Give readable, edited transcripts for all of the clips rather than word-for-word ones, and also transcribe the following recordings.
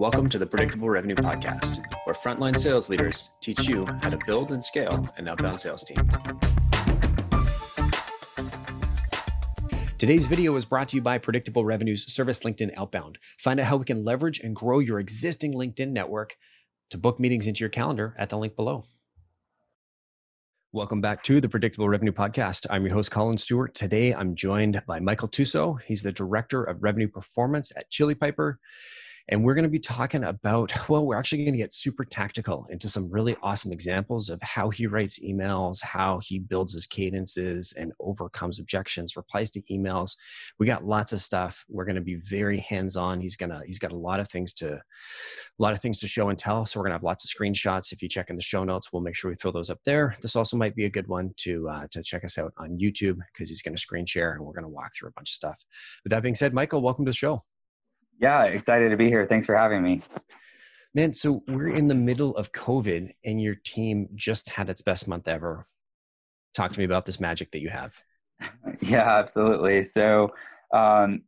Welcome to the Predictable Revenue Podcast, where frontline sales leaders teach you how to build and scale an outbound sales team. Today's video is brought to you by Predictable Revenue's Service LinkedIn Outbound. Find out how we can leverage and grow your existing LinkedIn network. To book meetings into your calendar at the link below. Welcome back to the Predictable Revenue Podcast. I'm your host, Colin Stewart. Today, I'm joined by Michael Tuso. He's the Director of Revenue Performance at Chili Piper. And we're going to be talking about, well, we're actually going to get super tactical into some really awesome examples of how he writes emails, how he builds his cadences and overcomes objections, replies to emails. We got lots of stuff. We're going to be very hands-on. He's got a lot of things to show and tell. So we're going to have lots of screenshots. If you check in the show notes, we'll make sure we throw those up there. This also might be a good one to check us out on YouTube because he's going to screen share and we're going to walk through a bunch of stuff. With that being said, Michael, welcome to the show. Yeah, excited to be here. Thanks for having me. Man, so we're in the middle of COVID and your team just had its best month ever. Talk to me about this magic that you have. Yeah, absolutely. So our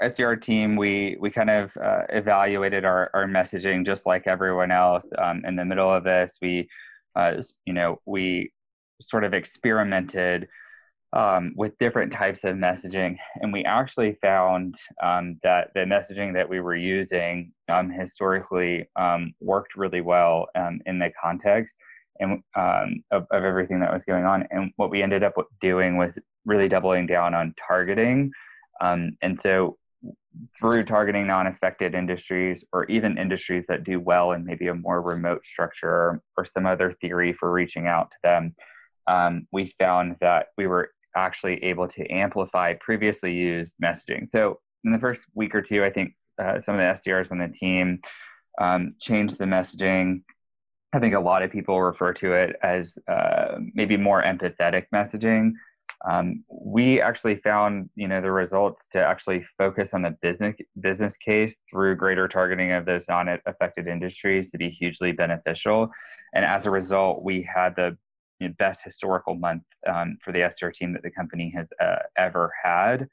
SDR team, we kind of evaluated our messaging just like everyone else. In the middle of this, we sort of experimented with different types of messaging. And we actually found that the messaging that we were using historically worked really well in the context and of everything that was going on. And what we ended up doing was really doubling down on targeting. And so through targeting non-affected industries or even industries that do well in maybe a more remote structure or some other theory for reaching out to them, we found that we were actually able to amplify previously used messaging. So in the first week or two, I think some of the SDRs on the team changed the messaging. I think a lot of people refer to it as maybe more empathetic messaging. We actually found, the results to actually focus on the business case through greater targeting of those non-affected industries to be hugely beneficial. And as a result, we had the best historical month for the SDR team that the company has ever had.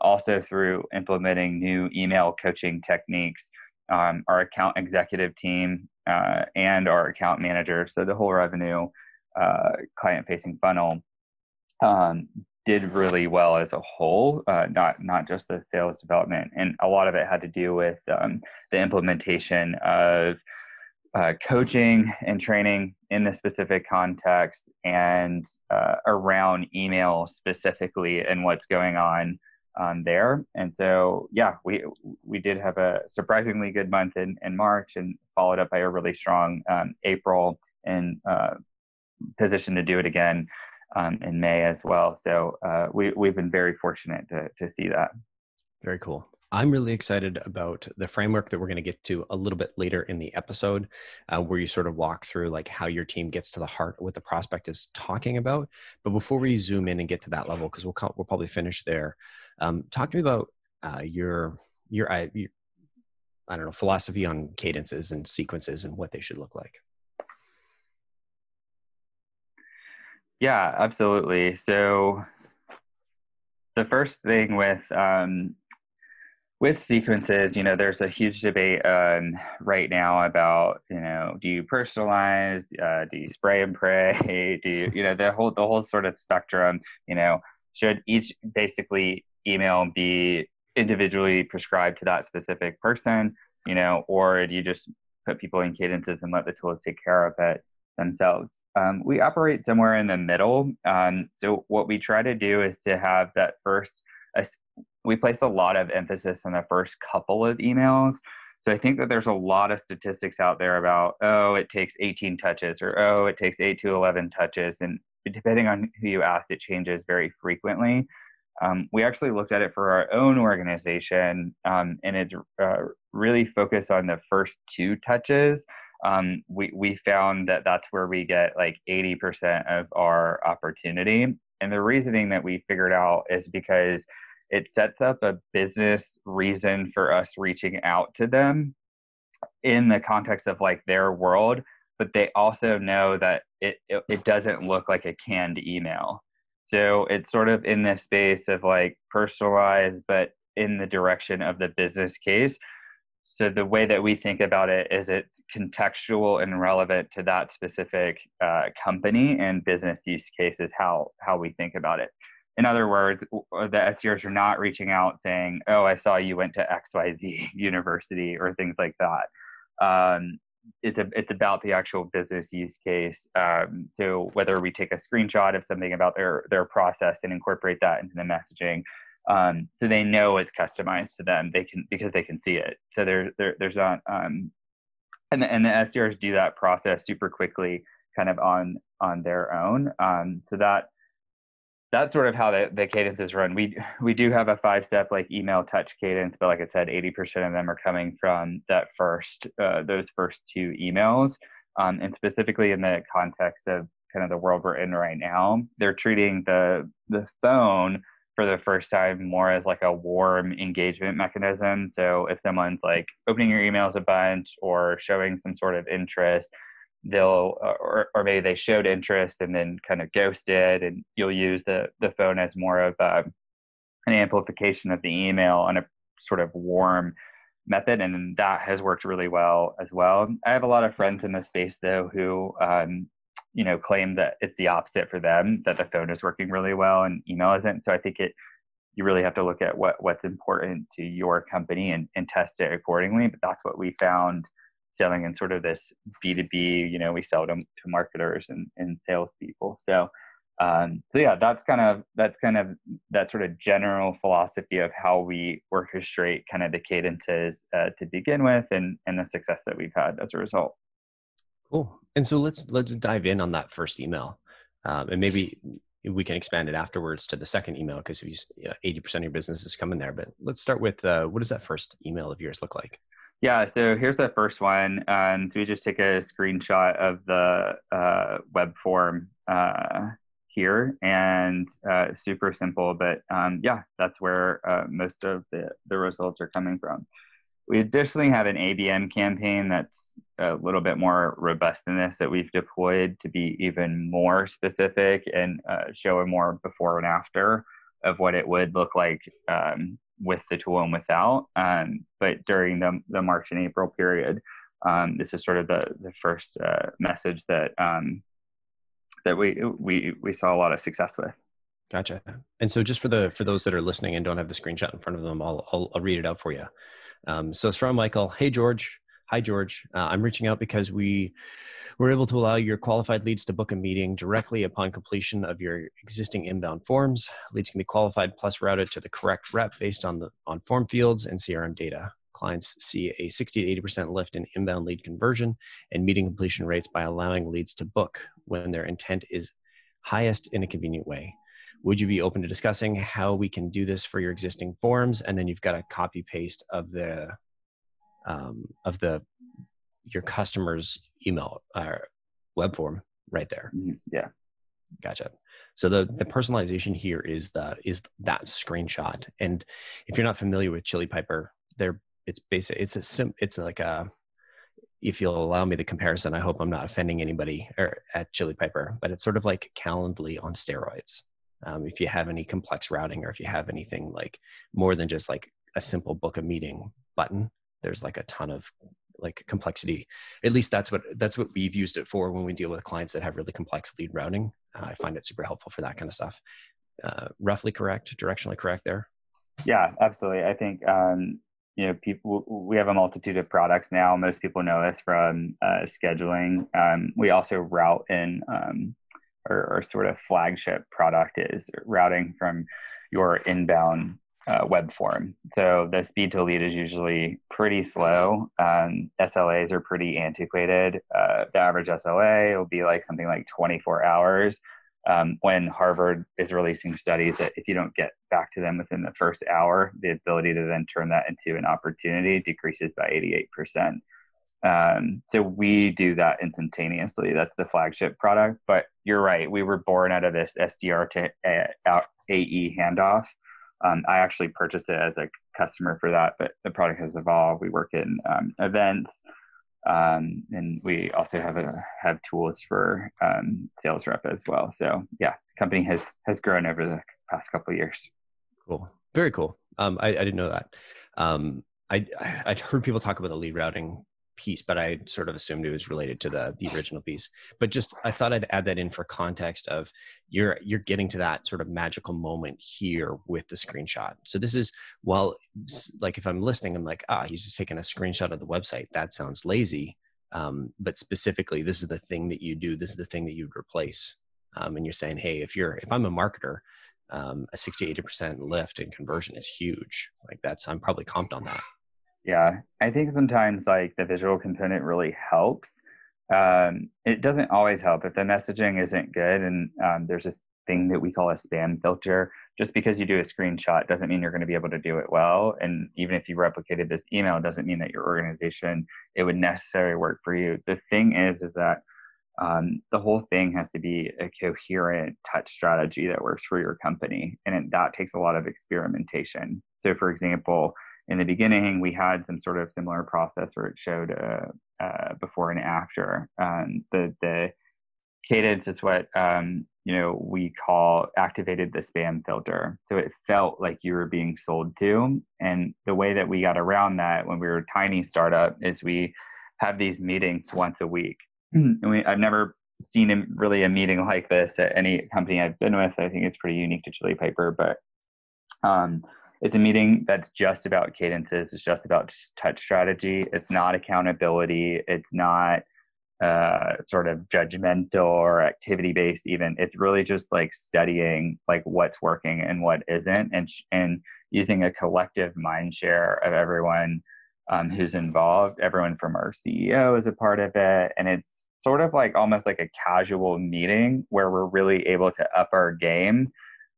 Also through implementing new email coaching techniques, our account executive team and our account manager, so the whole revenue client-facing funnel did really well as a whole, not just the sales development. And a lot of it had to do with the implementation of coaching and training in the specific context and around email specifically and what's going on there. And so, yeah, we did have a surprisingly good month in March and followed up by a really strong April and positioned to do it again in May as well. So we've been very fortunate to see that. Very cool. I'm really excited about the framework that we're going to get to a little bit later in the episode, where you sort of walk through like how your team gets to the heart of what the prospect is talking about. But before we zoom in and get to that level, because we'll probably finish there, talk to me about your I don't know, philosophy on cadences and sequences and what they should look like. Yeah, absolutely. So the first thing with sequences, there's a huge debate right now about, do you personalize, do you spray and pray, do you, the whole sort of spectrum, should each basically email be individually prescribed to that specific person, or do you just put people in cadences and let the tools take care of it themselves? We operate somewhere in the middle. So what we try to do is to have that first, we place a lot of emphasis on the first couple of emails. So I think that there's a lot of statistics out there about, oh, it takes 18 touches or, oh, it takes 8 to 11 touches. And depending on who you ask, it changes very frequently. We actually looked at it for our own organization, and it's really focused on the first 2 touches. We found that that's where we get like 80% of our opportunity. And the reasoning that we figured out is because it sets up a business reason for us reaching out to them in the context of like their world, but they also know that it doesn't look like a canned email. So it's sort of in this space of like personalized, but in the direction of the business case. So the way that we think about it is it's contextual and relevant to that specific company and business use case is how we think about it. In other words, the SDRs are not reaching out saying, oh, I saw you went to XYZ university or things like that. It's about the actual business use case. So whether we take a screenshot of something about their process and incorporate that into the messaging, so they know it's customized to them. They can, because they can see it. So there's not, and the SDRs do that process super quickly, kind of on their own. So that's sort of how the cadence is run. We do have a 5-step like email touch cadence, but like I said, 80% of them are coming from that those first 2 emails. And specifically in the context of kind of the world we're in right now, they're treating the phone for the first time more as like a warm engagement mechanism. So if someone's like opening your emails a bunch or showing some sort of interest, or maybe they showed interest and then kind of ghosted, and you'll use the phone as more of an amplification of the email on a sort of warm method. And that has worked really well as well. I have a lot of friends in this space though, who, claim that it's the opposite for them, that the phone is working really well and email isn't. So I think you really have to look at what's important to your company and test it accordingly. But that's what we found selling in sort of this B2B, we sell them to marketers and salespeople. So yeah, that's kind of that sort of general philosophy of how we orchestrate kind of the cadences to begin with and the success that we've had as a result. Cool. And so let's dive in on that first email. And maybe we can expand it afterwards to the second email, because 80% of your business is coming there. But let's start with what does that first email of yours look like? Yeah, so here's the first one. So we just take a screenshot of the web form here, and super simple, but that's where most of the results are coming from. We additionally have an ABM campaign that's a little bit more robust than this that we've deployed to be even more specific and show a more before and after of what it would look like with the tool and without. But during the March and April period, this is sort of the first message that that we saw a lot of success with. Gotcha. And so just for those that are listening and don't have the screenshot in front of them, I'll read it out for you. So it's from Michael. Hey, George. Hi, George. I'm reaching out because we were able to allow your qualified leads to book a meeting directly upon completion of your existing inbound forms. Leads can be qualified plus routed to the correct rep based on form fields and CRM data. Clients see a 60 to 80% lift in inbound lead conversion and meeting completion rates by allowing leads to book when their intent is highest in a convenient way. Would you be open to discussing how we can do this for your existing forms? And then you've got a copy paste of your customer's email or web form right there. Yeah. Gotcha. So the personalization here is that screenshot. And if you're not familiar with Chili Piper, if you'll allow me the comparison, I hope I'm not offending anybody at Chili Piper, but it's sort of like Calendly on steroids. If you have any complex routing, or if you have anything like more than just like a simple book a meeting button, there's like a ton of like complexity. At least that's what we've used it for when we deal with clients that have really complex lead routing. I find it super helpful for that kind of stuff. Roughly correct, directionally correct there. Yeah, absolutely. I think, we have a multitude of products now. Most people know us from scheduling. We also route in, our sort of flagship product is routing from your inbound web form. So the speed to lead is usually pretty slow. SLAs are pretty antiquated. The average SLA will be like something like 24 hours. When Harvard is releasing studies that if you don't get back to them within the first hour, the ability to then turn that into an opportunity decreases by 88%. So we do that instantaneously. That's the flagship product. But you're right. We were born out of this SDR to AE handoff. I actually purchased it as a customer for that, but the product has evolved. We work in events, and we also have tools for sales rep as well. So yeah, the company has grown over the past couple of years. Cool. Very cool. I didn't know that. I'd heard people talk about the lead routing piece, but I sort of assumed it was related to the original piece. But just, I thought I'd add that in for context of you're getting to that sort of magical moment here with the screenshot. So this is, well, like if I'm listening, I'm like, he's just taking a screenshot of the website. That sounds lazy. But specifically, this is the thing that you do. This is the thing that you'd replace. And you're saying, hey, if I'm a marketer, a 60, 80% lift in conversion is huge. Like I'm probably comped on that. Yeah, I think sometimes like the visual component really helps. It doesn't always help if the messaging isn't good. And there's this thing that we call a spam filter. Just because you do a screenshot doesn't mean you're going to be able to do it well. And even if you replicated this email, it doesn't mean that your organization, it would necessarily work for you. The thing is that the whole thing has to be a coherent touch strategy that works for your company. And that takes a lot of experimentation. So for example, in the beginning, we had some sort of similar process where it showed before and after. The cadence is what we call activated the spam filter. So it felt like you were being sold to. And the way that we got around that when we were a tiny startup is we have these meetings once a week. And I've never seen a meeting like this at any company I've been with. I think it's pretty unique to Chili Piper, but it's a meeting that's just about cadences. It's just about touch strategy. It's not accountability. It's not sort of judgmental or activity-based even. It's really just like studying like what's working and what isn't, and using a collective mind share of everyone who's involved. Everyone from our CEO is a part of it. And it's sort of like almost like a casual meeting where we're really able to up our game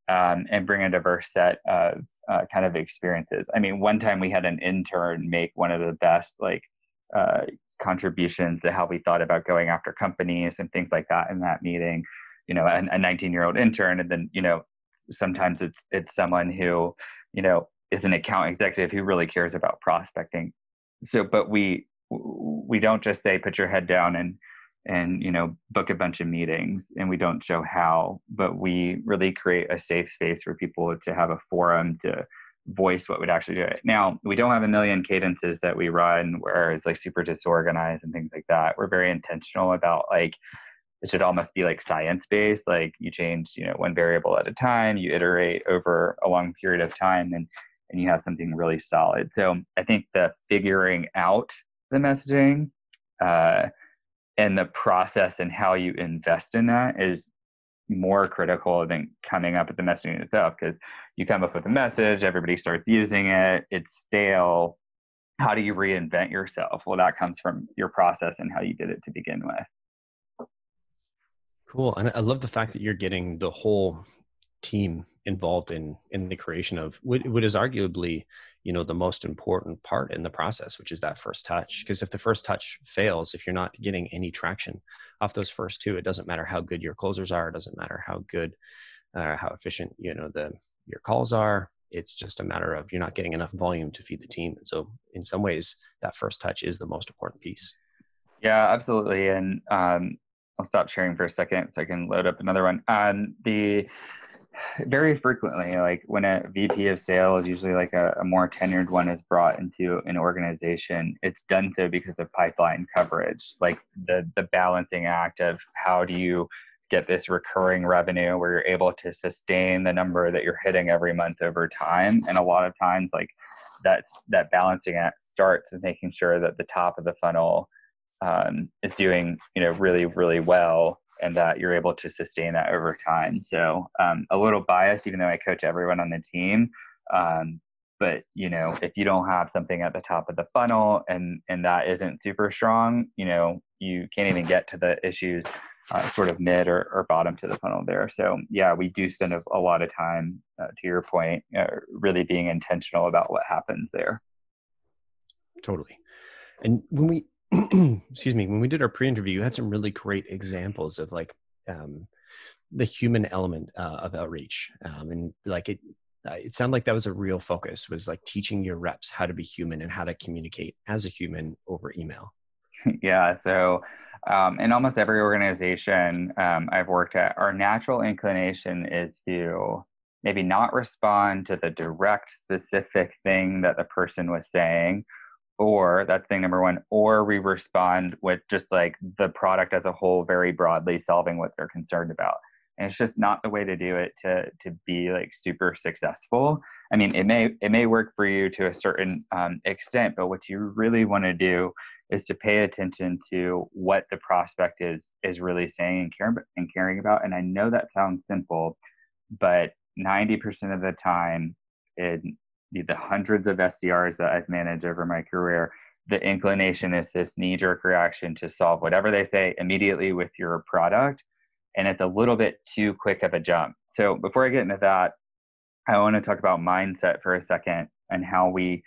and bring a diverse set of kind of experiences. I mean, one time we had an intern make one of the best like contributions to how we thought about going after companies and things like that in that meeting, a 19-year-old intern. And then, sometimes it's someone who, is an account executive who really cares about prospecting. So, but we don't just say, put your head down and book a bunch of meetings, and we don't show how, but we really create a safe space for people to have a forum to voice what would actually do it. Now, we don't have a million cadences that we run where it's like super disorganized and things like that. We're very intentional about like, it should almost be like science-based, like you change, one variable at a time, you iterate over a long period of time, and you have something really solid. So I think the figuring out the messaging, and the process and how you invest in that is more critical than coming up with the messaging itself, because you come up with a message, everybody starts using it, it's stale. How do you reinvent yourself? Well, that comes from your process and how you did it to begin with. Cool. And I love the fact that you're getting the whole team involved in the creation of what is arguably, the most important part in the process, which is that first touch. Because if the first touch fails, if you're not getting any traction off those first two, it doesn't matter how good your closers are. It doesn't matter how good, how efficient, your calls are. It's just a matter of you're not getting enough volume to feed the team. And so in some ways, that first touch is the most important piece. Yeah, absolutely. And I'll stop sharing for a second so I can load up another one. Very frequently, like when a VP of sales, usually like a more tenured one, is brought into an organization, it's done so because of pipeline coverage, like the balancing act of how do you get this recurring revenue where you're able to sustain the number that you're hitting every month over time. And a lot of times like that balancing act starts with making sure that the top of the funnel is doing, really, really well, and that you're able to sustain that over time. So a little biased, even though I coach everyone on the team, but if you don't have something at the top of the funnel and that isn't super strong, you can't even get to the issues sort of mid or bottom to the funnel there. So yeah, we do spend a lot of time, to your point, really being intentional about what happens there. Totally. And when we, excuse me, when we did our pre-interview, you had some really great examples of like the human element of outreach, and like it sounded like that was a real focus, was like teaching your reps how to be human and how to communicate as a human over email. Yeah, so in almost every organization I've worked at, our natural inclination is to maybe not respond to the direct specific thing that the person was saying, or that's thing number one, or we respond with just like the product as a whole, very broadly solving what they're concerned about. And it's just not the way to do it to be like super successful. I mean, it may work for you to a certain extent, but what you really want to do is to pay attention to what the prospect is really saying and caring about. And I know that sounds simple, but 90% of the time in the hundreds of SDRs that I've managed over my career, the inclination is this knee-jerk reaction to solve whatever they say immediately with your product. And it's a little bit too quick of a jump. So before I get into that, I want to talk about mindset for a second and how we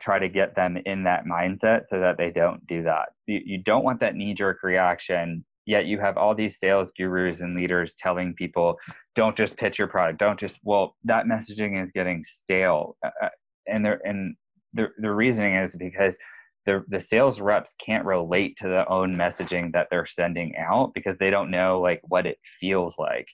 try to get them in that mindset so that they don't do that. You don't want that knee-jerk reaction, yet you have all these sales gurus and leaders telling people, don't just pitch your product. Don't just, well, that messaging is getting stale. And the reasoning is because the sales reps can't relate to their own messaging that they're sending out because they don't know like what it feels like.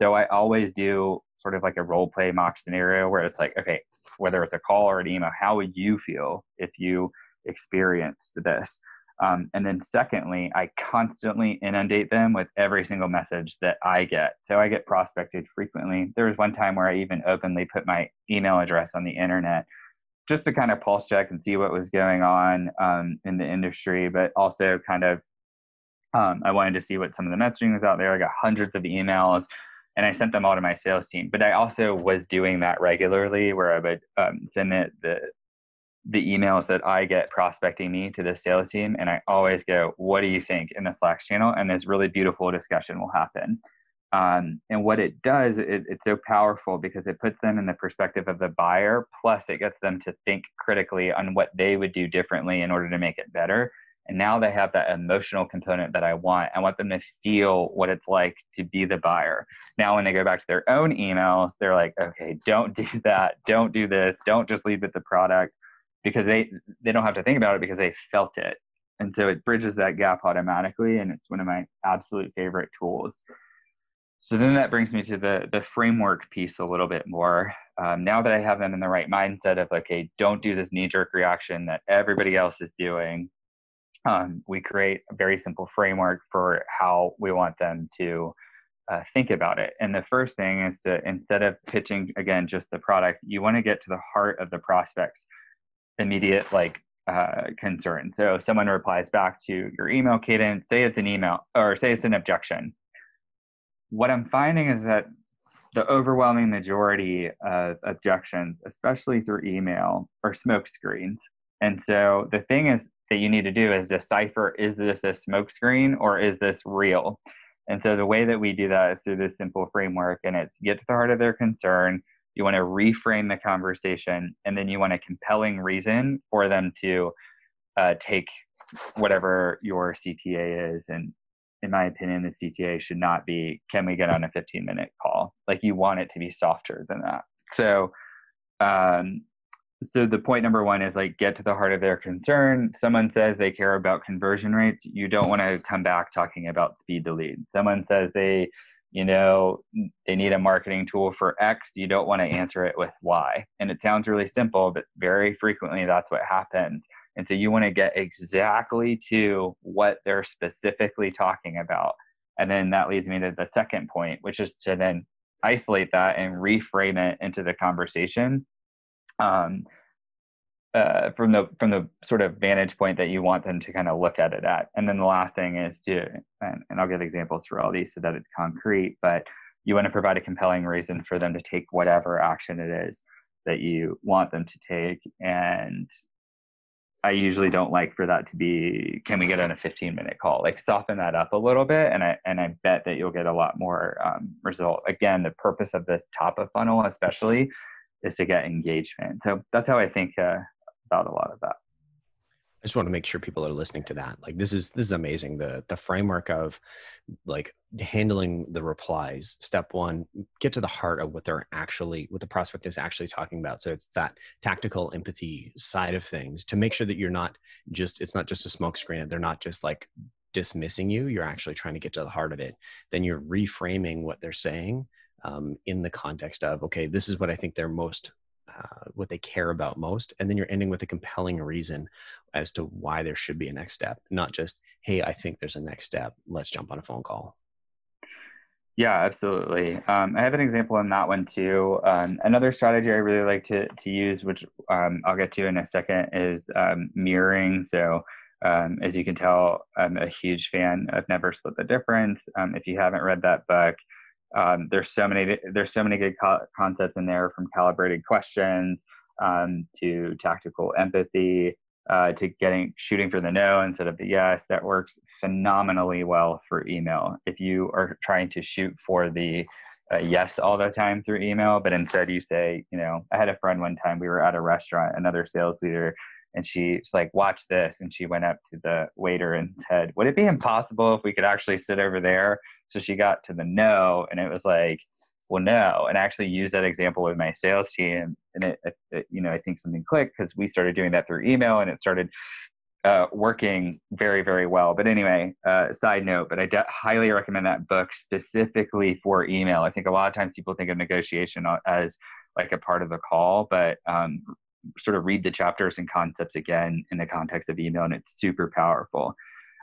So I always do sort of like a role play mock scenario where it's like, okay, whether it's a call or an email, how would you feel if you experienced this? And then secondly, I constantly inundate them with every single message that I get. So I get prospected frequently. There was one time where I even openly put my email address on the internet just to kind of pulse check and see what was going on in the industry, but also kind of I wanted to see what some of the messaging was out there. I got hundreds of emails and I sent them all to my sales team, but I also was doing that regularly where I would send it the emails that I get prospecting me to the sales team. And I always go, what do you think, in the Slack channel? And this really beautiful discussion will happen. And what it does, it's so powerful because it puts them in the perspective of the buyer, plus it gets them to think critically on what they would do differently in order to make it better. And now they have that emotional component that I want. I want them to feel what it's like to be the buyer. Now, when they go back to their own emails, they're like, okay, don't do that. Don't do this. Don't just leave with the product, because they don't have to think about it because they felt it. And so it bridges that gap automatically. And it's one of my absolute favorite tools. So then that brings me to the framework piece a little bit more. Now that I have them in the right mindset of, okay, don't do this knee-jerk reaction that everybody else is doing, we create a very simple framework for how we want them to think about it. And the first thing is to, instead of pitching, again, just the product, you want to get to the heart of the prospect's immediate concern. So if someone replies back to your email cadence, say it's an email or say it's an objection. What I'm finding is that the overwhelming majority of objections, especially through email, are smoke screens. And so the thing is that you need to do is decipher, is this a smoke screen or is this real? And so the way that we do that is through this simple framework, and it's get to the heart of their concern. You want to reframe the conversation, and then you want a compelling reason for them to take whatever your CTA is. And in my opinion, the CTA should not be, can we get on a 15-minute call? Like, you want it to be softer than that. So, so the point number one is like, get to the heart of their concern. Someone says they care about conversion rates. You don't want to come back talking about speed to lead. Someone says they need a marketing tool for X. You don't want to answer it with Y. And it sounds really simple, but very frequently that's what happens. And so you want to get exactly to what they're specifically talking about. And then that leads me to the second point, which is to then isolate that and reframe it into the conversation from the sort of vantage point that you want them to kind of look at it at. And then the last thing is to, and I'll give examples for all these so that it's concrete, but you want to provide a compelling reason for them to take whatever action it is that you want them to take. And I usually don't like for that to be, can we get on a 15-minute call? Like, soften that up a little bit, and I bet that you'll get a lot more result. Again, the purpose of this top of funnel especially is to get engagement. So that's how I think about a lot of that. I just want to make sure people are listening to that. Like, this is amazing. The framework of like handling the replies. Step one, get to the heart of what the prospect is actually talking about. So it's that tactical empathy side of things to make sure that it's not just a smoke screen. They're not just like dismissing you. You're actually trying to get to the heart of it. Then you're reframing what they're saying in the context of, okay, this is what I think they're most, what they care about most. And then you're ending with a compelling reason as to why there should be a next step, not just, hey, I think there's a next step. Let's jump on a phone call. Yeah, absolutely. I have an example on that one too. Another strategy I really like to use, which I'll get to in a second, is mirroring. So as you can tell, I'm a huge fan of Never Split the Difference. If you haven't read that book, there's so many good concepts in there, from calibrated questions to tactical empathy to shooting for the no instead of the yes. That works phenomenally well through email. If you are trying to shoot for the yes all the time through email, but instead you say, you know, I had a friend one time, we were at a restaurant, another sales leader, and she's like, watch this. And she went up to the waiter and said, would it be impossible if we could actually sit over there? So she got to the no, and it was like, well, no. And I actually used that example with my sales team, and it you know, I think something clicked because we started doing that through email, and it started working very, very well. But anyway, side note, but I highly recommend that book specifically for email. I think a lot of times people think of negotiation as like a part of the call, but sort of read the chapters and concepts again in the context of email, and it's super powerful.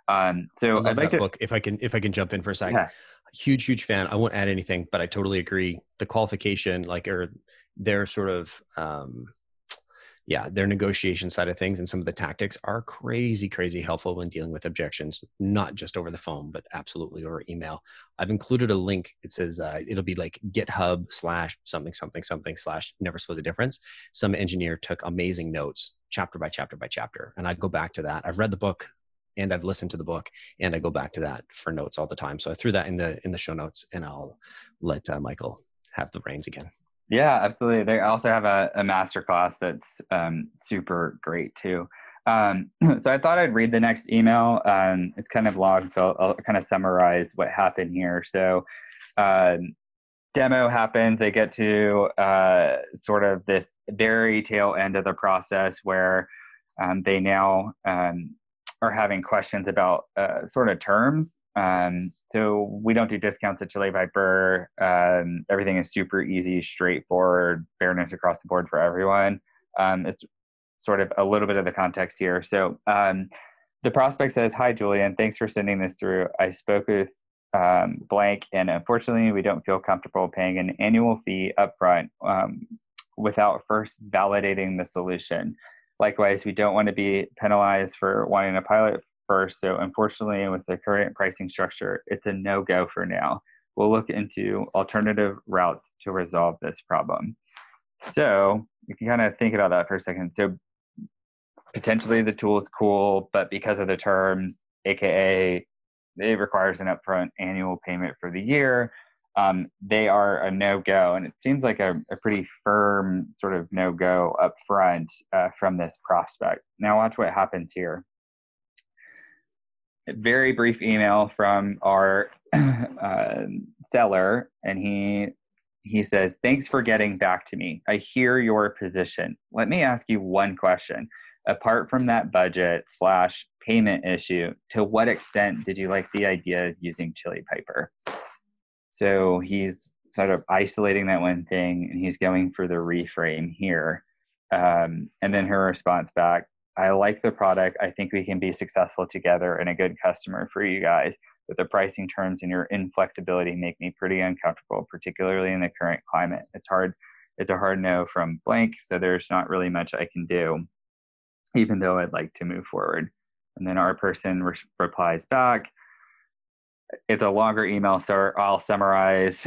So I'd like to book, if I can jump in for a second, yeah. Huge fan. I won't add anything, but I totally agree. The qualification, or their sort of, their negotiation side of things and some of the tactics are crazy, crazy helpful when dealing with objections, not just over the phone, but absolutely over email. I've included a link. It says, it'll be like github.com/neversplit-the-difference. Some engineer took amazing notes chapter by chapter by chapter. And I go back to that. I've read the book, and I've listened to the book, and I go back to that for notes all the time. So I threw that in the show notes, and I'll let Michael have the reins again. Yeah, absolutely. They also have a masterclass that's super great too. So I thought I'd read the next email. It's kind of long, so I'll kind of summarize what happened here. So demo happens. They get to sort of this very tail end of the process where they now are having questions about sort of terms. So we don't do discounts at Chili Piper. Everything is super easy, straightforward, fairness across the board for everyone. It's sort of a little bit of the context here. So the prospect says, hi, Julian, thanks for sending this through. I spoke with blank, and unfortunately we don't feel comfortable paying an annual fee upfront without first validating the solution. Likewise, we don't want to be penalized for wanting a pilot first. So unfortunately, with the current pricing structure, it's a no-go for now. We'll look into alternative routes to resolve this problem. So you can kind of think about that for a second. So potentially the tool is cool, but because of the term, AKA it requires an upfront annual payment for the year, they are a no-go, and it seems like a pretty firm sort of no-go up front from this prospect. Now watch what happens here. A very brief email from our seller, and he says, thanks for getting back to me. I hear your position. Let me ask you one question. Apart from that budget/payment issue, to what extent did you like the idea of using Chili Piper? So he's sort of isolating that one thing, and he's going for the reframe here. And then her response back, I like the product. I think we can be successful together and a good customer for you guys, but the pricing terms and your inflexibility make me pretty uncomfortable, particularly in the current climate. It's hard. It's a hard no from blank, so there's not really much I can do, even though I'd like to move forward. And then our person replies back. It's a longer email, so I'll summarize.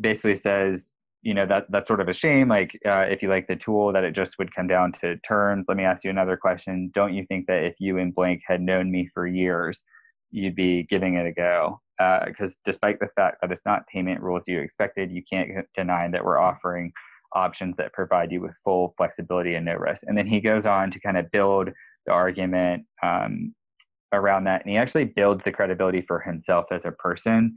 Basically says, you know, that's sort of a shame. Like, if you like the tool, that it just would come down to terms. Let me ask you another question. Don't you think that if you and blank had known me for years, you'd be giving it a go? Because despite the fact that it's not payment rules you expected, you can't deny that we're offering options that provide you with full flexibility and no risk. And then he goes on to kind of build the argument around that, and he actually builds the credibility for himself as a person.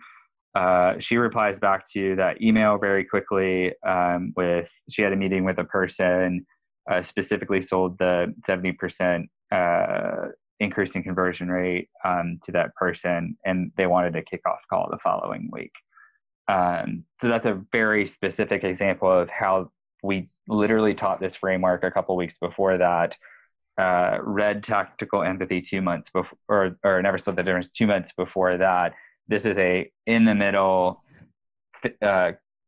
She replies back to that email very quickly with, she had a meeting with a person, specifically sold the 70% increase in conversion rate to that person, and they wanted a kickoff call the following week. So that's a very specific example of how we literally taught this framework a couple weeks before that. Read Tactical Empathy 2 months before, or Never Split the Difference 2 months before that. This is a in the middle,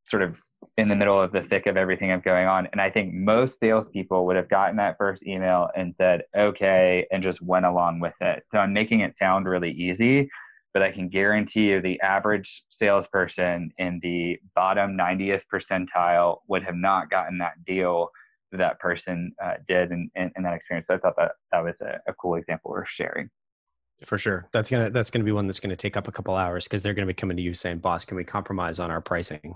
sort of in the middle of the thick of everything of going on. And I think most salespeople would have gotten that first email and said, okay, and just went along with it. So I'm making it sound really easy, but I can guarantee you the average salesperson in the bottom 90th percentile would have not gotten that deal that person did in that experience. So I thought that was a cool example worth sharing. For sure. That's gonna be one that's gonna take up a couple hours because they're gonna be coming to you saying, boss, can we compromise on our pricing?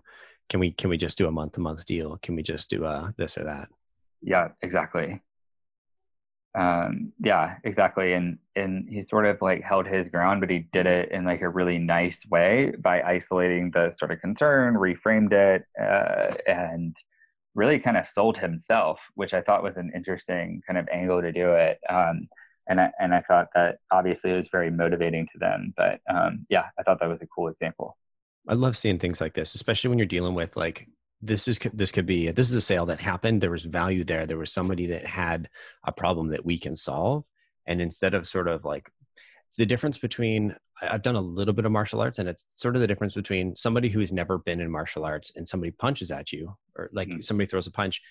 Can we just do a month-to-month deal? Can we just do this or that? Yeah, exactly. And he sort of like held his ground, but he did it in like a really nice way by isolating the sort of concern, reframed it, and really kind of sold himself, which I thought was an interesting kind of angle to do it. And I thought that obviously it was very motivating to them, but I thought that was a cool example. I love seeing things like this, especially when you're dealing with like, this is a sale that happened. There was value there. There was somebody that had a problem that we can solve. And instead of sort of like, it's the difference between, I've done a little bit of martial arts, and it's sort of the difference between somebody who's never been in martial arts and somebody punches at you, or like somebody throws a punch,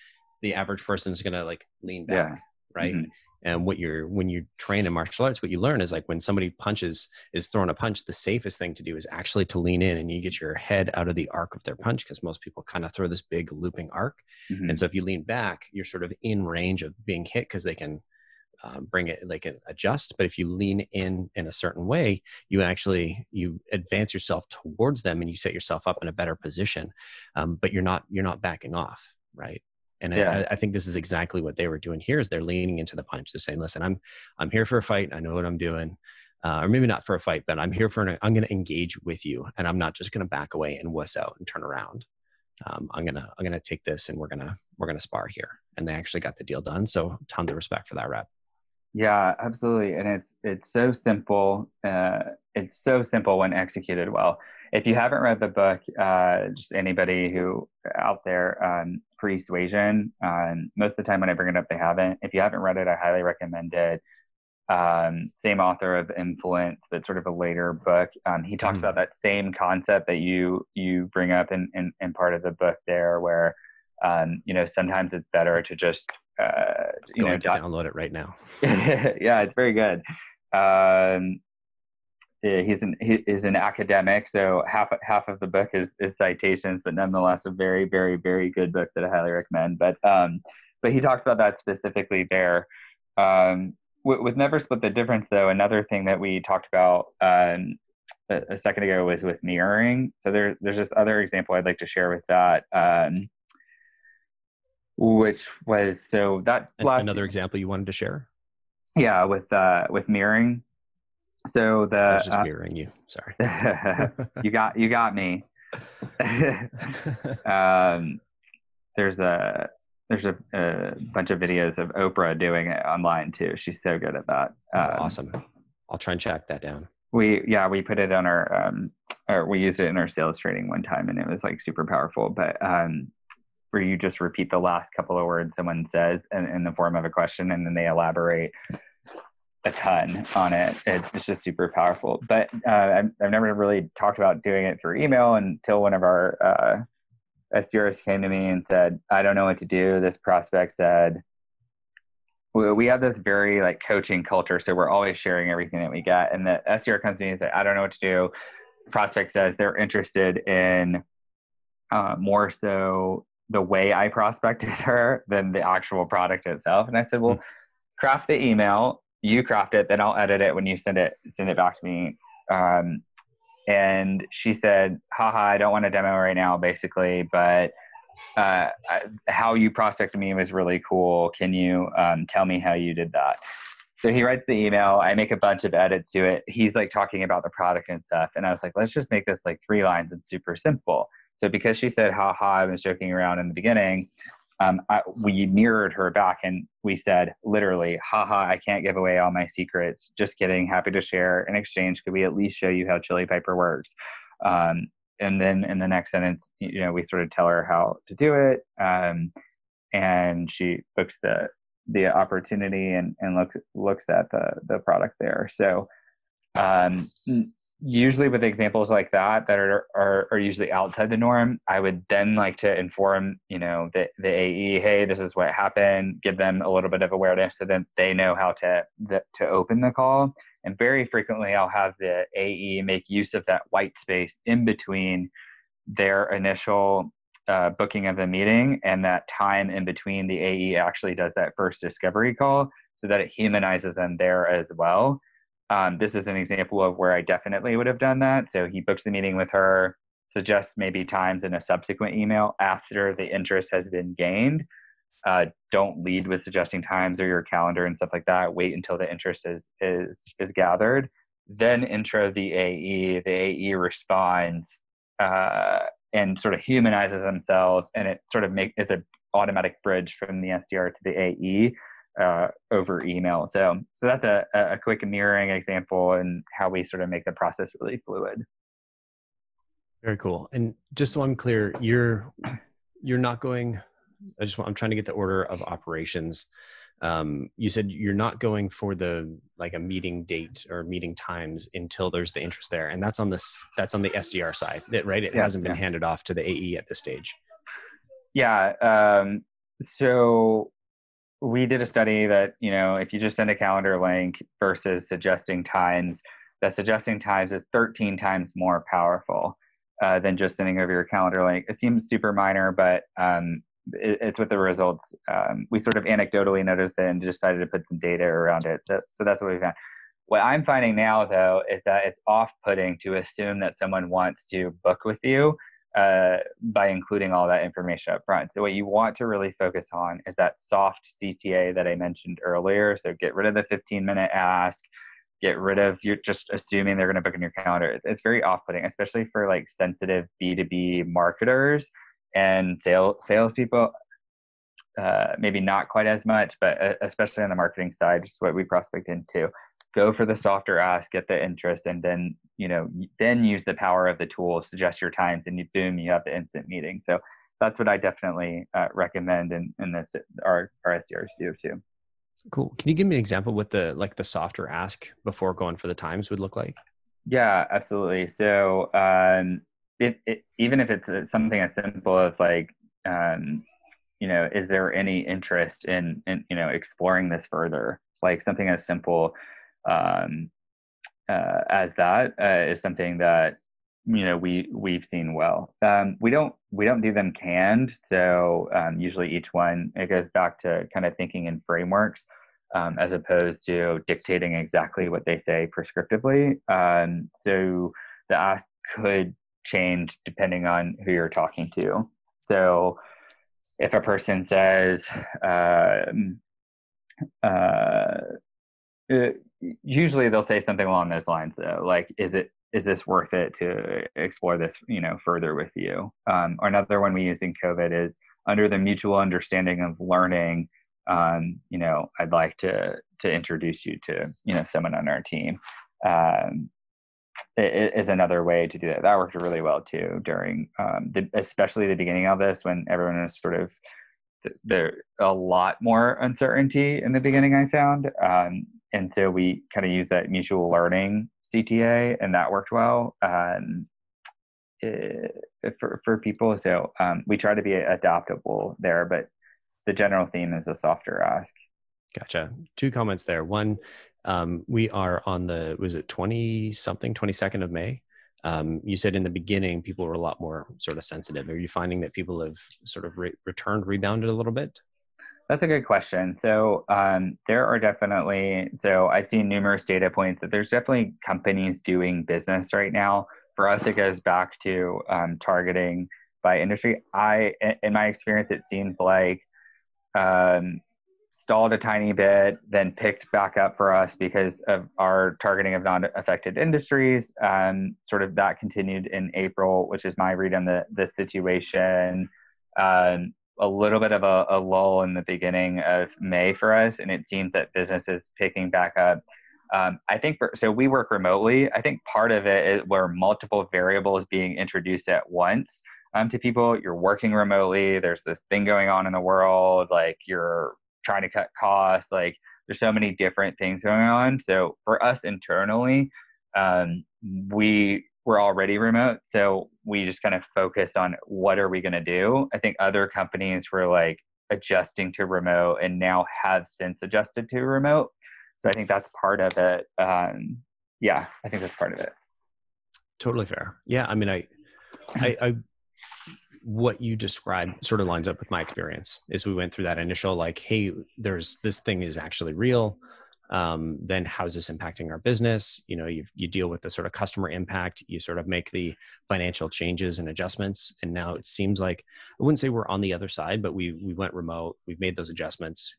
the average person's going to like lean back. Yeah. Right. Mm-hmm. And when you train in martial arts, what you learn is like when somebody is throwing a punch, the safest thing to do is actually to lean in, and you get your head out of the arc of their punch, because most people kind of throw this big looping arc. Mm-hmm. And so if you lean back, you're sort of in range of being hit because they can bring it, like adjust. But if you lean in a certain way, you advance yourself towards them and you set yourself up in a better position. But you're not backing off. Right. And yeah. I think this is exactly what they were doing here is they're leaning into the punch. They're saying, listen, I'm here for a fight. I know what I'm doing. Or maybe not for a fight, but I'm going to engage with you, and I'm not just going to back away and wuss out and turn around. I'm going to take this, and we're going to spar here. And they actually got the deal done. So tons of respect for that rep. Yeah, absolutely. And it's so simple. It's so simple when executed well. If you haven't read the book, just anybody who out there, Persuasion, most of the time when I bring it up, they haven't. If you haven't read it, I highly recommend it. Same author of Influence, but sort of a later book. He talks about that same concept that you bring up in part of the book there, where sometimes it's better to just download it right now. Yeah, it's very good. He's an academic, so half of the book is citations, but nonetheless, a very, very, very good book that I highly recommend. But he talks about that specifically there. With Never Split the Difference, though, another thing that we talked about a second ago was with mirroring. So there's this other example I'd like to share with that, which was so that last another example you wanted to share. Yeah, with mirroring. So the I was just mirroring you. Sorry, you got me. There's a bunch of videos of Oprah doing it online too. She's so good at that. Awesome. I'll try and track that down. We put it on our or we used it in our sales training one time, and it was like super powerful. But where you just repeat the last couple of words someone says in the form of a question, and then they elaborate a ton on it. It's just super powerful. But I've never really talked about doing it through email until one of our SDRs came to me and said, I don't know what to do. This prospect said, we have this very like coaching culture, so we're always sharing everything that we get. And the SDR comes to me and said, I don't know what to do. Prospect says they're interested in more so the way I prospected her than the actual product itself. And I said, well, craft the email. You craft it, then I'll edit it when you send it back to me. And she said, haha, I don't want a demo right now, basically, but how you prospected me was really cool. Can you tell me how you did that? So he writes the email. I make a bunch of edits to it. He's like talking about the product and stuff. And I was like, let's just make this like 3 lines and super simple. So because she said, haha, I was joking around in the beginning, we mirrored her back, and we said literally, haha, I can't give away all my secrets. Just kidding. Happy to share. In exchange, could we at least show you how Chili Piper works? And then in the next sentence, you know, we sort of tell her how to do it. And she books the opportunity and looks at the product there. So usually with examples like that, that are usually outside the norm, I would then like to inform, you know, the AE, hey, this is what happened, give them a little bit of awareness so that they know how to open the call. And very frequently I'll have the AE make use of that white space in between their initial booking of the meeting and that time in between the AE actually does that first discovery call so that it humanizes them there as well. This is an example of where I definitely would have done that. So he books the meeting with her, suggests maybe times in a subsequent email after the interest has been gained. Don't lead with suggesting times or your calendar and stuff like that. Wait until the interest is gathered. Then intro the AE. The AE responds and sort of humanizes themselves, and it sort of it's an automatic bridge from the SDR to the AE. Over email. So that's a quick mirroring example and how we sort of make the process really fluid. Very cool. And just so I'm clear, you're not going, I'm trying to get the order of operations. You said you're not going for like a meeting date or meeting times until there's the interest there. And that's on the SDR side, right? It hasn't been handed off to the AE at this stage. Yeah. So we did a study that, you know, if you just send a calendar link versus suggesting times, that suggesting times is 13 times more powerful than just sending over your calendar link. It seems super minor, but it's what the results. We sort of anecdotally noticed it and decided to put some data around it. So that's what we found. What I'm finding now, though, is that it's off-putting to assume that someone wants to book with you by including all that information up front. So what you want to really focus on is that soft CTA that I mentioned earlier. So get rid of the 15-minute ask, get rid of you're just assuming they're going to book in your calendar. It's very off-putting, especially for like sensitive B2B marketers and salespeople. Maybe not quite as much, but especially on the marketing side, just what we prospect into. Go for the softer ask, get the interest, and then, you know, then use the power of the tool, suggest your times, and boom, you have the instant meeting. So that's what I definitely recommend, and this our SDRs do too. Cool. Can you give me an example what the softer ask before going for the times would look like? Yeah, absolutely. So even if it's something as simple as like, you know, is there any interest in you know exploring this further? Like something as simple as that is something that, you know, we've seen well. We don't do them canned. So usually each one, it goes back to kind of thinking in frameworks as opposed to dictating exactly what they say prescriptively. So the ask could change depending on who you're talking to. So if a person says, usually they'll say something along those lines though, like, is this worth it to explore this, you know, further with you? Or another one we use in COVID is under the mutual understanding of learning, you know, I'd like to introduce you to, you know, someone on our team. It is another way to do that. That worked really well too during, especially the beginning of this when everyone was sort of, there a lot more uncertainty in the beginning I found. And so we kind of use that mutual learning CTA, and that worked well for people. So we try to be adaptable there, but the general theme is a softer ask. Gotcha. Two comments there. One, we are on the, was it 22nd of May? You said in the beginning, people were a lot more sort of sensitive. Are you finding that people have sort of rebounded a little bit? That's a good question. So there are definitely, so I've seen numerous data points that there's definitely companies doing business right now. For us, it goes back to targeting by industry. In my experience, it seems like stalled a tiny bit, then picked back up for us because of our targeting of non-affected industries. Sort of that continued in April, which is my read on the situation. A little bit of a lull in the beginning of May for us, and it seems that business is picking back up. So we work remotely. I think part of it is where multiple variables being introduced at once to people. You're working remotely. There's this thing going on in the world. Like, you're trying to cut costs. Like, there's so many different things going on. So for us internally, we're already remote. So we just kind of focus on what are we going to do? I think other companies were like adjusting to remote and now have since adjusted to remote. So I think that's part of it. Yeah, I think that's part of it. Totally fair. Yeah. I mean, I what you described sort of lines up with my experience as we went through that initial, like, hey, there's this thing is actually real. Then how's this impacting our business? You know, you deal with the sort of customer impact, you sort of make the financial changes and adjustments. And now it seems like, I wouldn't say we're on the other side, but we went remote, we've made those adjustments.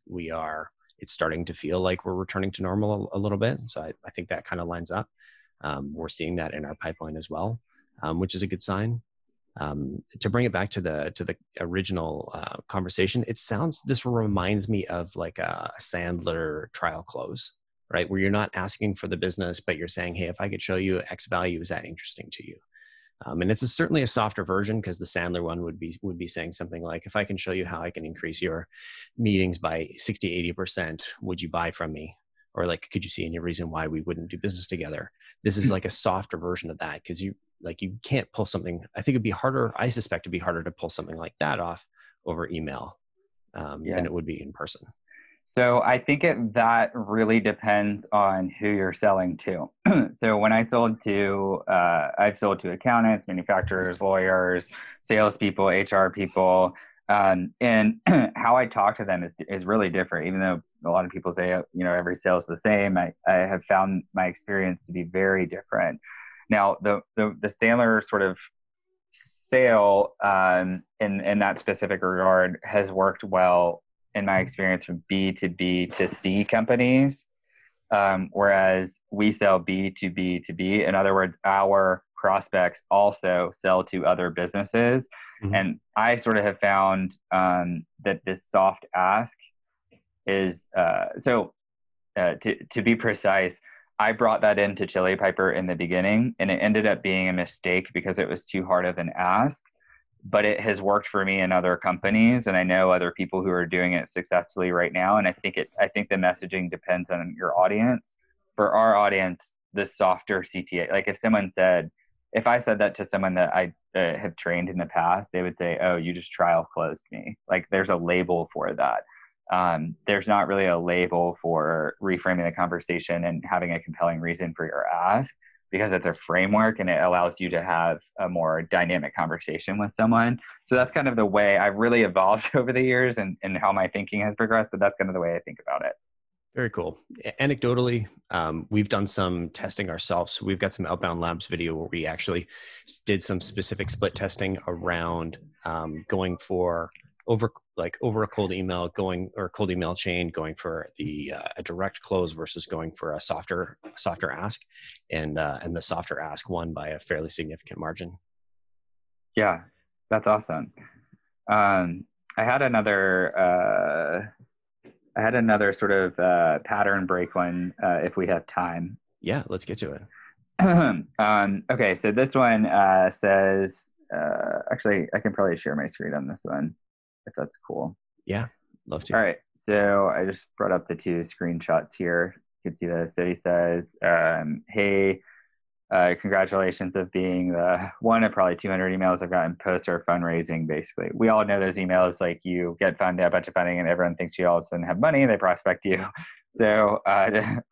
It's starting to feel like we're returning to normal a little bit. So I think that kind of lines up. We're seeing that in our pipeline as well, which is a good sign. To bring it back to the original conversation, this reminds me of like a Sandler trial close, right? Where you're not asking for the business, but you're saying, hey, if I could show you X value, is that interesting to you? And it's certainly a softer version, because the Sandler one would be saying something like, if I can show you how I can increase your meetings by 60, 80%, would you buy from me? Or like, could you see any reason why we wouldn't do business together? This is like a softer version of that, because you can't pull something. I think it'd be harder. I suspect it'd be harder to pull something like that off over email than it would be in person. So I think that really depends on who you're selling to. So when I've sold to accountants, manufacturers, lawyers, salespeople, HR people, and how I talk to them is really different. Even though a lot of people say, you know, every sale is the same, I have found my experience to be very different. Now, the Sandler sort of sale in that specific regard has worked well in my experience from B2B to C companies, whereas we sell B2B to B. In other words, our prospects also sell to other businesses. Mm-hmm. And I sort of have found that this soft ask is, to be precise, I brought that into Chili Piper in the beginning, and it ended up being a mistake because it was too hard of an ask, but it has worked for me in other companies. And I know other people who are doing it successfully right now. And I think the messaging depends on your audience. For our audience, the softer CTA, like if I said that to someone that I have trained in the past, they would say, oh, you just trial closed me. Like, there's a label for that. There's not really a label for reframing the conversation and having a compelling reason for your ask, because it's a framework and it allows you to have a more dynamic conversation with someone. So that's kind of the way I've really evolved over the years and how my thinking has progressed, but that's kind of the way I think about it. Very cool. Anecdotally, we've done some testing ourselves. We've got some Outbound Labs video where we actually did some specific split testing around going for over a cold email going for a direct close versus going for a softer ask, and the softer ask won by a fairly significant margin. Yeah, that's awesome. I had another sort of pattern break one if we have time. Yeah, let's get to it. Okay, so this one says, actually, I can probably share my screen on this one, if that's cool. Yeah, love to. All right, so I just brought up the two screenshots here. You can see this. So he says, hey, congratulations of being the one of probably 200 emails I've gotten post our fundraising, basically. We all know those emails, like you get funded, a bunch of funding, and everyone thinks you all of a sudden have money, they prospect you. So our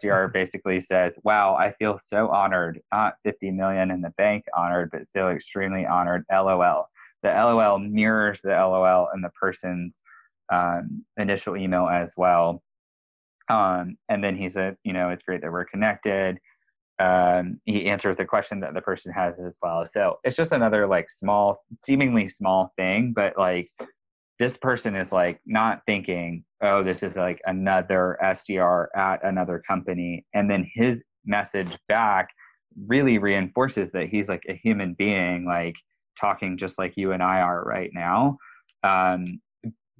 SDR basically says, wow, I feel so honored. Not 50 million in the bank honored, but still extremely honored, LOL. The LOL mirrors the LOL in the person's initial email as well. And then he said, you know, it's great that we're connected. He answers the question that the person has as well. So it's just another like seemingly small thing, but like this person is like not thinking, oh, this is like another SDR at another company. And then his message back really reinforces that he's like a human being, like, talking just like you and I are right now,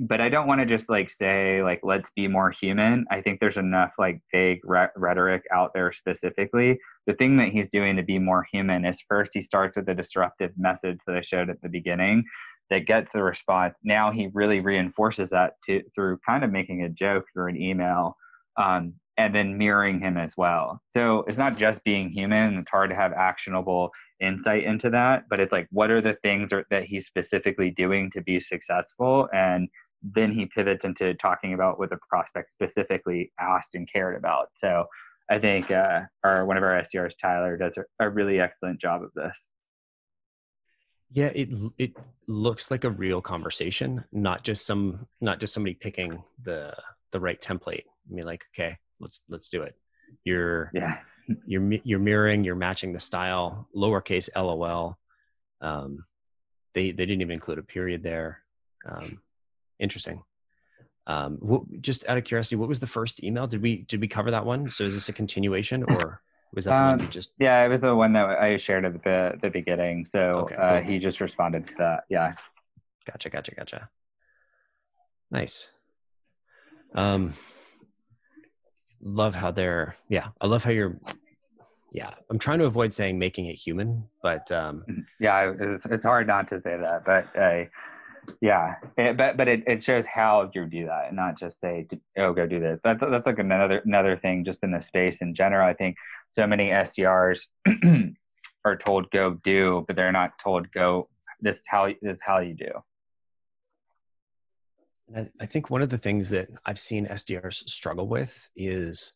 But I don't want to just like say like, let's be more human. I think there's enough like vague rhetoric out there specifically. The thing that he's doing to be more human is first, he starts with the disruptive message that I showed at the beginning that gets the response. Now he really reinforces that through kind of making a joke through an email and then mirroring him as well. So it's not just being human. It's hard to have actionable insight into that, but it's like, what are the things that he's specifically doing to be successful? And then he pivots into talking about what the prospect specifically asked and cared about. So I think one of our SDRs, Tyler, does a really excellent job of this. Yeah, it looks like a real conversation, not just somebody picking the right template. I mean, like, okay, let's do it. You're mirroring, you're matching the style, lowercase LOL. They didn't even include a period there. Interesting. Just out of curiosity, what was the first email? Did we cover that one? So is this a continuation, or was that the one you just? Yeah, it was the one that I shared at the beginning. So okay, cool. He just responded to that. Yeah. Gotcha. Nice. Love how they're, yeah, I love how you're, yeah, I'm trying to avoid saying making it human, but yeah, it's hard not to say that, but yeah, it shows how you do that and not just say, oh, go do this. That's like another thing just in the space in general. I think so many SDRs are told go do, but they're not told go, this is how you do. I think one of the things that I've seen SDRs struggle with is,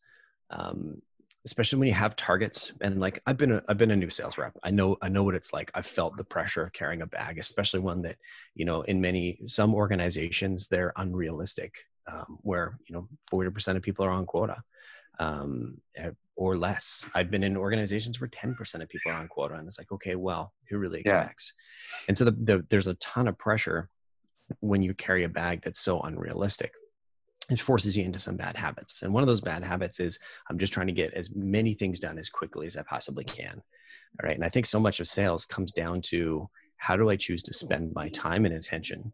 especially when you have targets, and like I've been a new sales rep. I know what it's like. I've felt the pressure of carrying a bag, especially one that, you know, in some organizations, they're unrealistic, where, you know, 40% of people are on quota, or less. I've been in organizations where 10% of people are on quota, and it's like, okay, well, who really expects? Yeah. And so there's a ton of pressure when you carry a bag that's so unrealistic. It forces you into some bad habits. And one of those bad habits is I'm just trying to get as many things done as quickly as I possibly can. All right. And I think so much of sales comes down to how do I choose to spend my time and attention,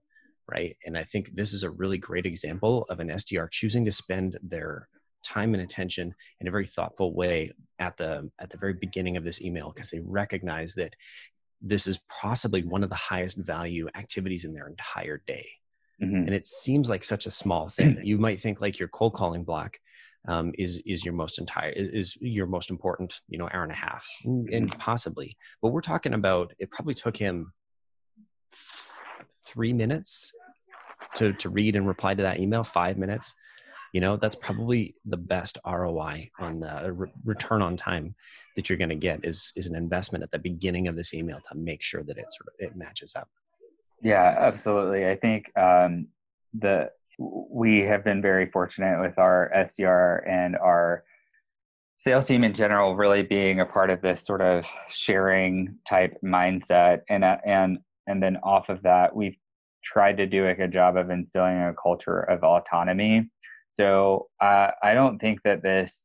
right? And I think this is a really great example of an SDR choosing to spend their time and attention in a very thoughtful way at the very beginning of this email, because they recognize that this is possibly one of the highest value activities in their entire day. Mm-hmm. And it seems like such a small thing. You might think like your cold calling block is your most important, you know, hour and a half, and possibly, but we're talking about, it probably took him 3 minutes to read and reply to that email, 5 minutes. You know, that's probably the best ROI on the return on time that you're going to get is an investment at the beginning of this email to make sure that it matches up. Yeah, absolutely. I think we have been very fortunate with our SDR and our sales team in general, really being a part of this sort of sharing type mindset, and then off of that, we've tried to do a good job of instilling a culture of autonomy. So I don't think that this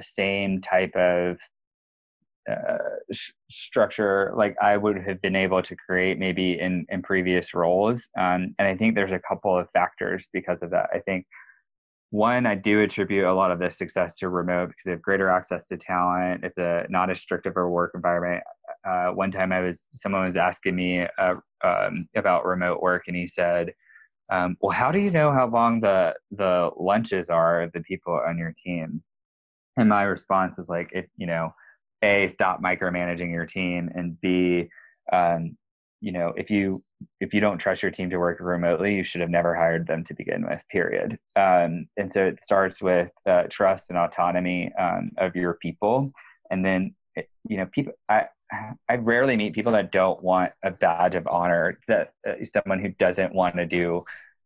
same type of structure, like I would have been able to create maybe in previous roles. And I think there's a couple of factors because of that. I think one, I do attribute a lot of the success to remote because they have greater access to talent. It's not as strict of a work environment. One time someone was asking me about remote work, and he said, well, how do you know how long the lunches are of the people on your team? And my response was like, if you know, A, stop micromanaging your team, and B, you know, if you don't trust your team to work remotely, you should have never hired them to begin with, period. And so it starts with trust and autonomy of your people, and then you know, people. I rarely meet people that don't want a badge of honor, that someone who doesn't want to do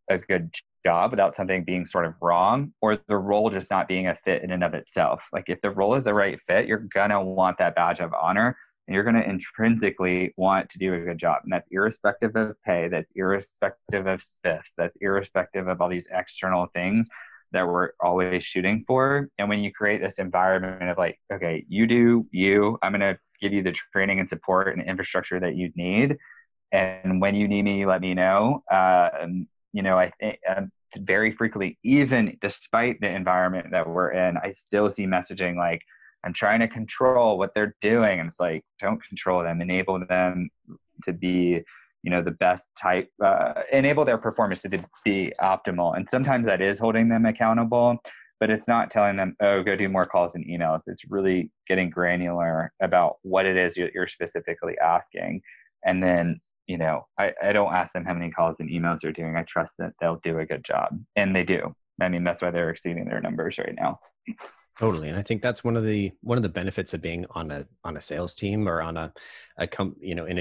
a good job without something being sort of wrong, or the role just not being a fit in and of itself. Like if the role is the right fit, you're going to want that badge of honor, and you're going to intrinsically want to do a good job. And that's irrespective of pay. That's irrespective of spiffs. That's irrespective of all these external things that we're always shooting for. And when you create this environment of like, okay, you do you, I'm going to give you the training and support and infrastructure that you need. And when you need me, let me know. you know, I think very frequently, even despite the environment that we're in, I still see messaging like, I'm trying to control what they're doing. And it's like, don't control them, enable them to be, you know, the best type, enable their performance to be optimal. And sometimes that is holding them accountable, but it's not telling them, oh, go do more calls and emails. It's really getting granular about what it is you're specifically asking. And then, you know, I don't ask them how many calls and emails they're doing. I trust that they'll do a good job. And they do. I mean, that's why they're exceeding their numbers right now. Totally. And I think that's one of the benefits of being on a sales team or on a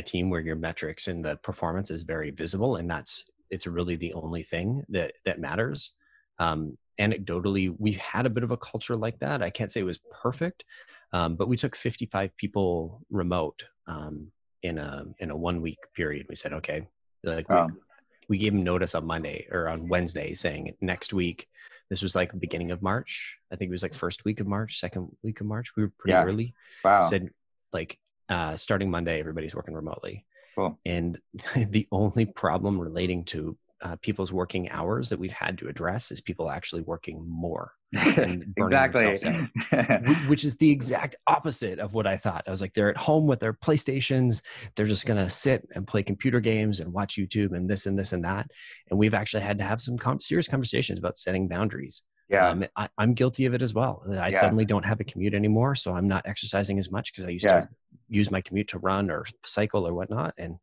team where your metrics and the performance is very visible. And it's really the only thing that matters. Anecdotally, we've had a bit of a culture like that. I can't say it was perfect, but we took 55 people remote in a 1 week period. We said, okay, like we gave them notice on Monday or on Wednesday saying next week. This was like beginning of March. I think it was like first week of March, second week of March. We were pretty early. Wow. Said like starting Monday, everybody's working remotely. Cool. And the only problem relating to people's working hours that we've had to address is people actually working more. And exactly. Which is the exact opposite of what I thought. I was like, they're at home with their PlayStations. They're just going to sit and play computer games and watch YouTube and this and this and that. And we've actually had to have some serious conversations about setting boundaries. Yeah. I'm guilty of it as well. I suddenly don't have a commute anymore. So I'm not exercising as much because I used to use my commute to run or cycle or whatnot and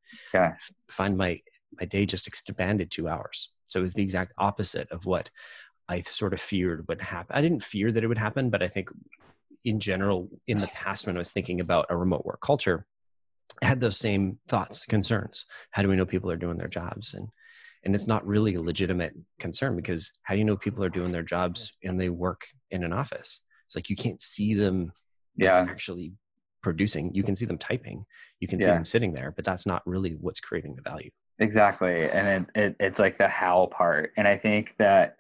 find my day just expanded 2 hours. So it was the exact opposite of what I sort of feared would happen. I didn't fear that it would happen, but I think in general, in the past, when I was thinking about a remote work culture, I had those same thoughts, concerns. How do we know people are doing their jobs? And it's not really a legitimate concern because how do you know people are doing their jobs and they work in an office? It's like, you can't see them actually producing. You can see them typing. You can see them sitting there, but that's not really what's creating the value. Exactly. And it's like the how part. And I think that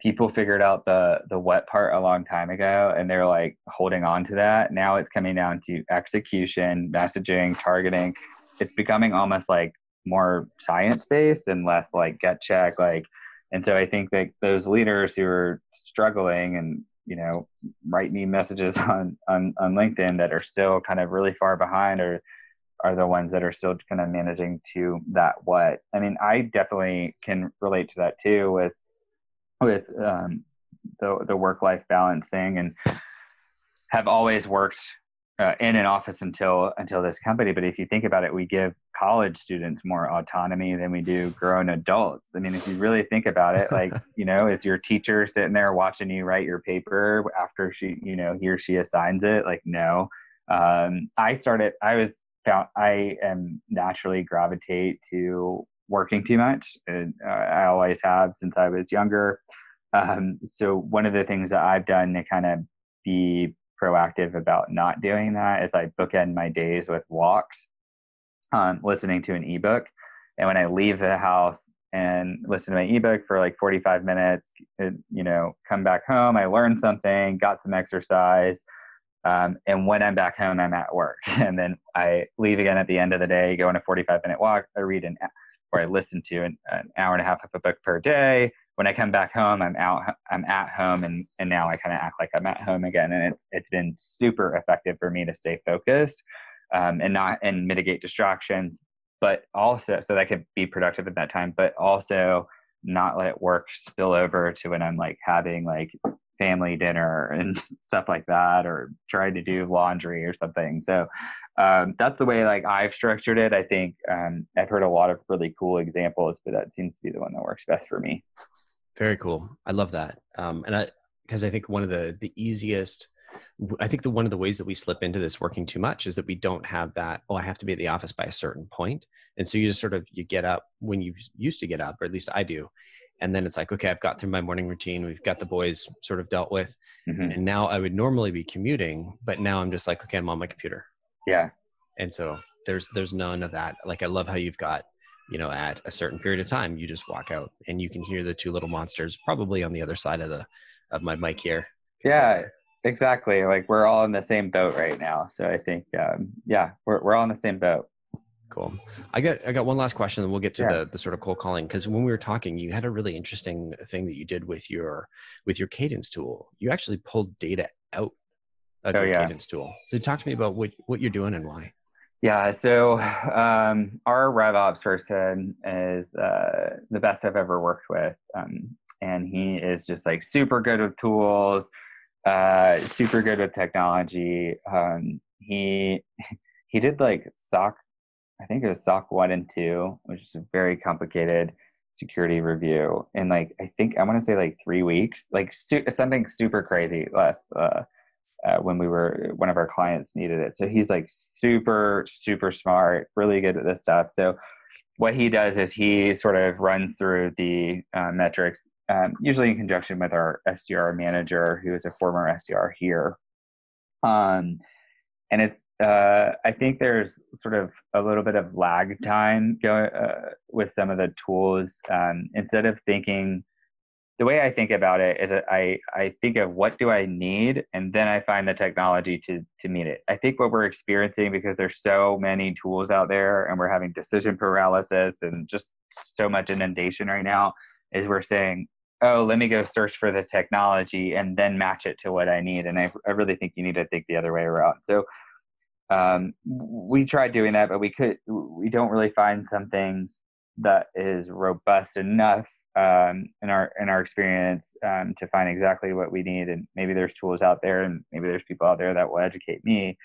people figured out the what part a long time ago, and they're like holding on to that. Now it's coming down to execution, messaging, targeting. It's becoming almost like more science-based and less like gut check. And so I think that those leaders who are struggling and, you know, write me messages on LinkedIn that are still kind of really far behind are the ones that are still kind of managing to that what. I mean, I definitely can relate to that too with the work-life balance thing, and have always worked in an office until this company. But if you think about it, we give college students more autonomy than we do grown adults. I mean, if you really think about it, like, you know, is your teacher sitting there watching you write your paper after she, you know, he or she assigns it? Like, no. I am naturally gravitate to working too much. And I always have since I was younger. So one of the things that I've done to kind of be proactive about not doing that is I bookend my days with walks, listening to an ebook. And when I leave the house and listen to my ebook for like 45 minutes, you know, come back home, I learned something, got some exercise. And when I'm back home, I'm at work. And then I leave again at the end of the day, go on a 45-minute walk. I read I listen to an hour and a half of a book per day. When I come back home, I'm at home. And now I kind of act like I'm at home again. And it's been super effective for me to stay focused and mitigate distractions, but also so that I could be productive at that time, but also not let work spill over to when I'm like having like family dinner and stuff like that, or trying to do laundry or something. So that's the way like I've structured it. I think I've heard a lot of really cool examples, but that seems to be the one that works best for me. Very cool. I love that. Because I think one of the easiest, I think one of the ways that we slip into this working too much is that we don't have that, I have to be at the office by a certain point. And so you just you get up when you used to get up, or at least I do. And then it's like, okay, I've got through my morning routine. We've got the boys sort of dealt with. Mm-hmm. And now I would normally be commuting, but now I'm just like, okay, I'm on my computer. Yeah. And so there's none of that. Like, I love how you've got, you know, at a certain period of time, you just walk out and you can hear the two little monsters probably on the other side of my mic here. Yeah, exactly. Like, we're all in the same boat right now. So I think, we're all in the same boat. Cool. I got one last question, and we'll get to the sort of cold calling. Because when we were talking, you had a really interesting thing that you did with your cadence tool. You actually pulled data out of your cadence tool. So talk to me about what you're doing and why. Yeah. So our RevOps person is the best I've ever worked with, and he is just like super good with tools, super good with technology. He did like SOC. I think it was SOC 1 and 2, which is a very complicated security review. And like, I think I want to say like 3 weeks, like something super crazy last when one of our clients needed it. So he's like super, super smart, really good at this stuff. So what he does is he sort of runs through the metrics, usually in conjunction with our SDR manager, who is a former SDR here. And it's, I think there's sort of a little bit of lag time going with some of the tools. Instead of thinking, the way I think about it is that I think of what do I need, and then I find the technology to meet it. I think what we're experiencing, because there's so many tools out there and we're having decision paralysis and just so much inundation right now, is we're saying, oh, let me go search for the technology and then match it to what I need. And I really think you need to think the other way around. So we tried doing that, but we don't really find some things that is robust enough in our experience to find exactly what we need. And maybe there's tools out there, and maybe there's people out there that will educate me.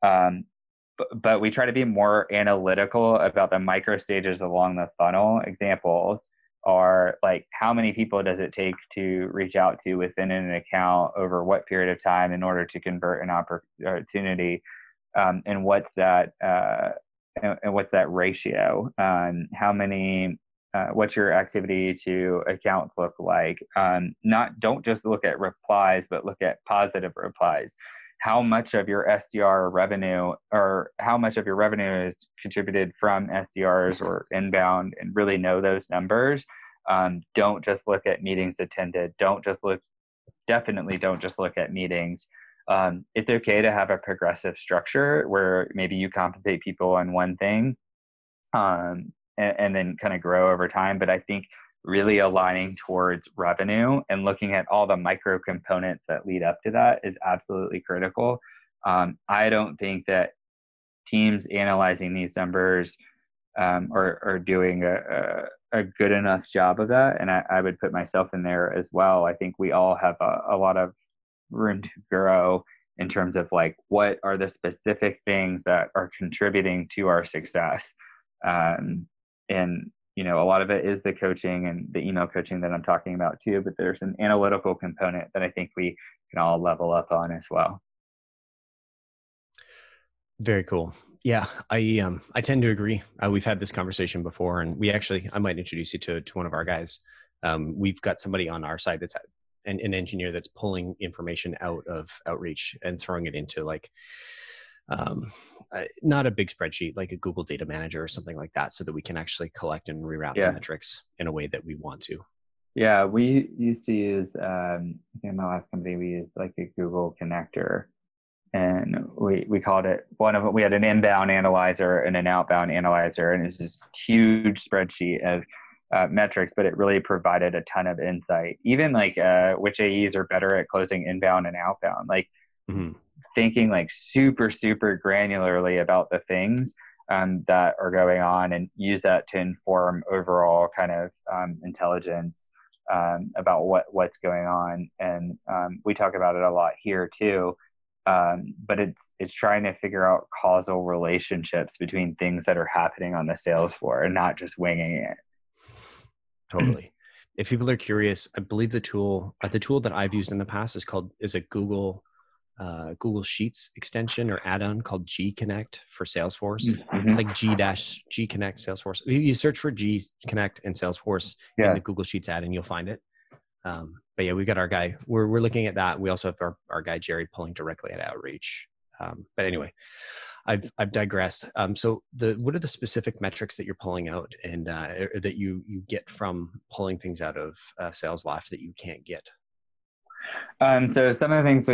But we try to be more analytical about the micro stages along the funnel. Examples are like, how many people does it take to reach out to within an account over what period of time in order to convert an opportunity, and what's that ratio? How many? What's your activity to accounts look like? Don't just look at replies, but look at positive replies. How much of your SDR revenue, or how much of your revenue is contributed from SDRs or inbound, and really know those numbers. Don't just look at meetings attended. Definitely don't just look at meetings. It's okay to have a progressive structure where maybe you compensate people on one thing, and then kind of grow over time. But I think really aligning towards revenue and looking at all the micro components that lead up to that is absolutely critical. I don't think that teams analyzing these numbers are doing a good enough job of that. And I would put myself in there as well. I think we all have a lot of room to grow in terms of like, what are the specific things that are contributing to our success? And you know, a lot of it is the coaching and the email coaching that I'm talking about too, but there's an analytical component that I think we can all level up on as well. Very cool. Yeah. I tend to agree. We've had this conversation before, and I might introduce you to one of our guys. We've got somebody on our side that's an engineer that's pulling information out of Outreach and throwing it into like, not a big spreadsheet, like a Google data manager or something like that, so that we can actually collect and reroute the metrics in a way that we want to. Yeah. We used to use, in my last company, we used like a Google connector, and we called it we had an inbound analyzer and an outbound analyzer, and it's this huge spreadsheet of metrics, but it really provided a ton of insight, even like, which AEs are better at closing inbound and outbound. Like, thinking like super, super granularly about the things that are going on, and use that to inform overall kind of intelligence about what's going on. And we talk about it a lot here too, but it's trying to figure out causal relationships between things that are happening on the sales floor and not just winging it. Totally. If people are curious, I believe the tool that I've used in the past is a Google Sheets extension or add-on called G-Connect for Salesforce. It's like G-Connect Salesforce. You search for G-Connect and Salesforce in the Google Sheets ad, and you'll find it. But yeah, we've got our guy. We're looking at that. We also have our guy Jerry pulling directly at Outreach. But anyway, I've digressed. So what are the specific metrics that you're pulling out, and that you get from pulling things out of Salesloft that you can't get? So some of the things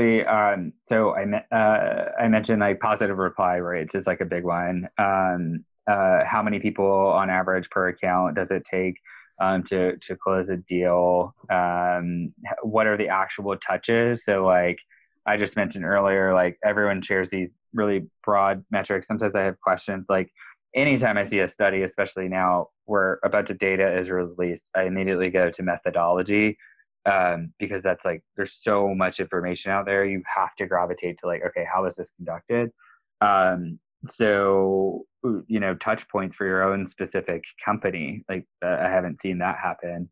I mentioned, like positive reply rates is like a big one. how many people on average per account does it take to close a deal? What are the actual touches? So like I just mentioned earlier, like everyone shares these really broad metrics. Sometimes I have questions, like anytime I see a study, especially now where a bunch of data is released, I immediately go to methodology, because that's like, there's so much information out there. You have to gravitate to like, okay, how is this conducted? So, you know, touch points for your own specific company. Like I haven't seen that happen.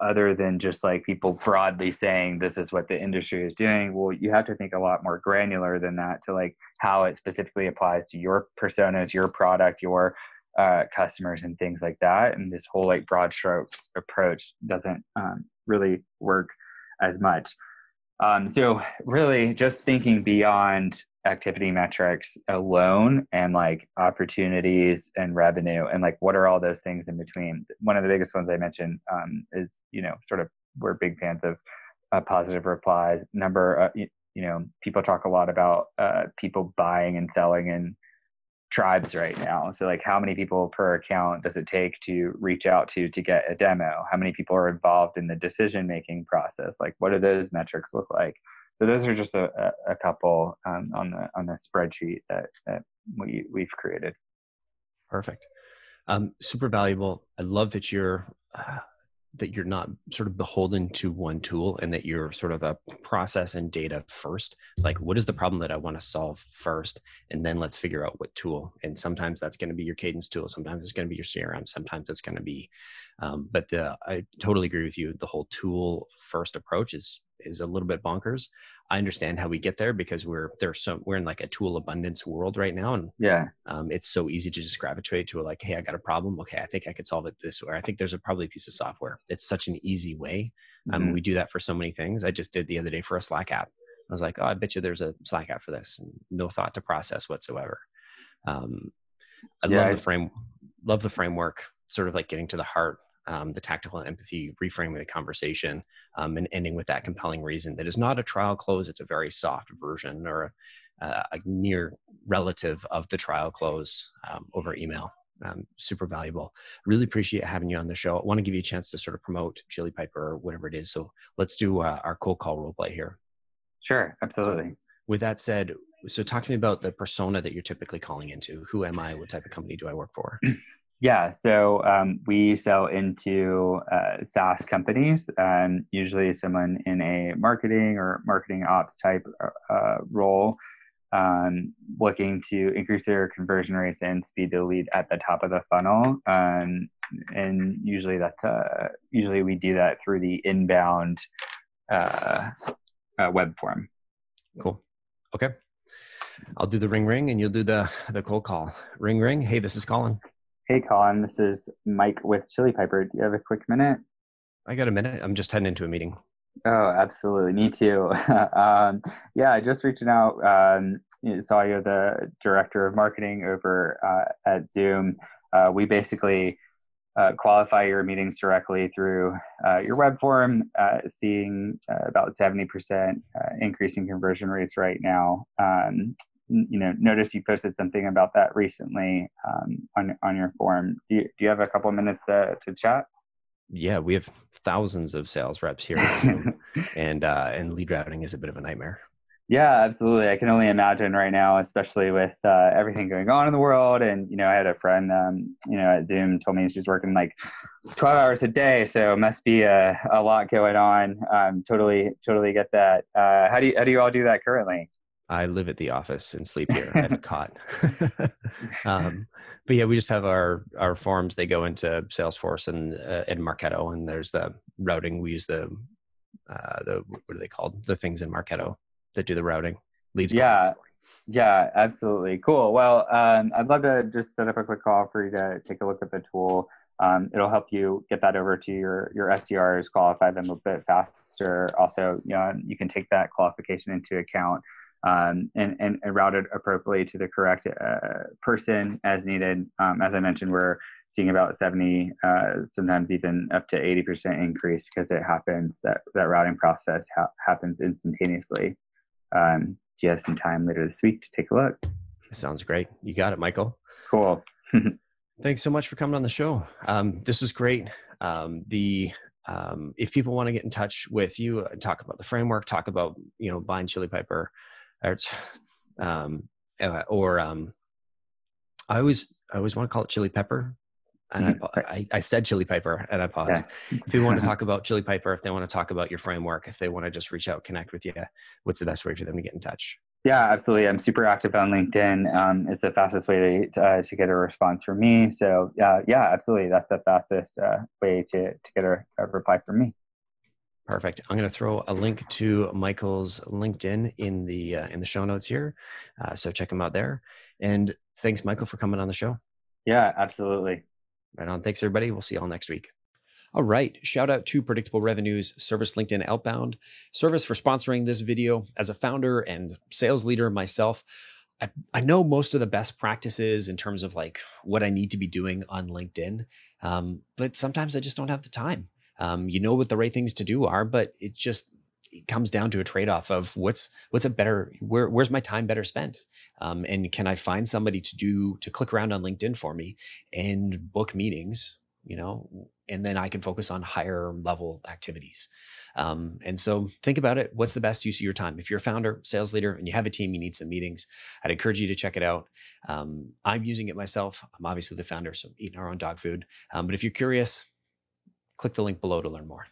Other than just like people broadly saying this is what the industry is doing. Well, you have to think a lot more granular than that to like how it specifically applies to your personas, your product, your customers and things like that. And this whole like broad strokes approach doesn't really work as much. So really just thinking beyond activity metrics alone and like opportunities and revenue and like what are all those things in between. One of the biggest ones I mentioned is, you know, sort of we're big fans of positive replies. People talk a lot about people buying and selling in tribes right now. So like how many people per account does it take to reach out to get a demo? How many people are involved in the decision-making process? Like what do those metrics look like? So those are just a couple on the spreadsheet that we've created. Perfect, super valuable. I love that you're not sort of beholden to one tool, and that you're sort of a process and data first. Like, what is the problem that I want to solve first, and then let's figure out what tool. And sometimes that's going to be your cadence tool. Sometimes it's going to be your CRM. Sometimes it's going to be. I totally agree with you. The whole tool first approach is a little bit bonkers. I understand how we get there because we're in like a tool abundance world right now. And it's so easy to just gravitate to like, hey, I got a problem. Okay, I think I could solve it this way. I think there's probably a piece of software. It's such an easy way. We do that for so many things. I just did the other day for a Slack app. I was like, oh, I bet you there's a Slack app for this. And no thought to process whatsoever. Love the framework, sort of like getting to the heart. The tactical empathy, reframing the conversation, and ending with that compelling reason that is not a trial close. It's a very soft version or a near relative of the trial close over email. Super valuable. Really appreciate having you on the show. I want to give you a chance to sort of promote Chili Piper or whatever it is. So let's do our cold call role play here. Sure, absolutely. So with that said, so talk to me about the persona that you're typically calling into. Who am I? What type of company do I work for? Yeah, so we sell into SaaS companies, usually someone in a marketing or marketing ops type role, looking to increase their conversion rates and speed to lead at the top of the funnel. And usually usually we do that through the inbound web form. Cool. Okay. I'll do the ring and you'll do the cold call. Ring. Hey, this is Colin. Hey, Colin, this is Mike with Chili Piper. Do you have a quick minute? I got a minute. I'm just heading into a meeting. Oh, absolutely. Me too. Just reaching out. Saw you're the director of marketing over at Zoom. We basically qualify your meetings directly through your web form, seeing about 70% increasing conversion rates right now. Notice you posted something about that recently on your forum. Do you have a couple of minutes to chat? Yeah, we have thousands of sales reps here, and lead routing is a bit of a nightmare. Yeah, absolutely. I can only imagine right now, especially with everything going on in the world. And I had a friend, at Zoom told me she's working like 12 hours a day, so it must be a lot going on. Totally get that. How do you all do that currently? I live at the office and sleep here. I have a cot. But yeah, we just have our forms. They go into Salesforce and Marketo, and there's the routing. We use the what are they called? The things in Marketo that do the routing. Leads. Yeah, yeah, absolutely. Cool. Well, I'd love to just set up a quick call for you to take a look at the tool. It'll help you get that over to your SDRs, qualify them a bit faster. Also, you can take that qualification into account. And routed appropriately to the correct person as needed. As I mentioned, we're seeing about 70, sometimes even up to 80% increase because it happens, that routing process happens instantaneously. Do you have some time later this week to take a look? Sounds great. You got it, Michael. Cool. Thanks so much for coming on the show. This was great. If people want to get in touch with you and talk about the framework, talk about, you know, buying Chili Piper, I always want to call it Chili Pepper. And I said Chili Piper and I paused. Yeah. If you want to talk about Chili Piper, if they want to talk about your framework, if they want to just reach out, connect with you, what's the best way for them to get in touch? Yeah, absolutely. I'm super active on LinkedIn. It's the fastest way to get a response from me. So yeah, absolutely. That's the fastest way to get a reply from me. Perfect. I'm going to throw a link to Michael's LinkedIn in the show notes here. So check him out there. And thanks, Michael, for coming on the show. Yeah, absolutely. Right on. Thanks, everybody. We'll see you all next week. All right. Shout out to Predictable Revenue's Service LinkedIn Outbound service for sponsoring this video. As a founder and sales leader myself, I know most of the best practices in terms of like what I need to be doing on LinkedIn. But sometimes I just don't have the time. You know what the right things to do are, but it just comes down to a trade-off of where's my time better spent? And can I find somebody to click around on LinkedIn for me and book meetings, you know, and then I can focus on higher level activities. And so think about it. What's the best use of your time? If you're a founder, sales leader, and you have a team, you need some meetings, I'd encourage you to check it out. I'm using it myself. I'm obviously the founder, so eating our own dog food. But if you're curious, click the link below to learn more.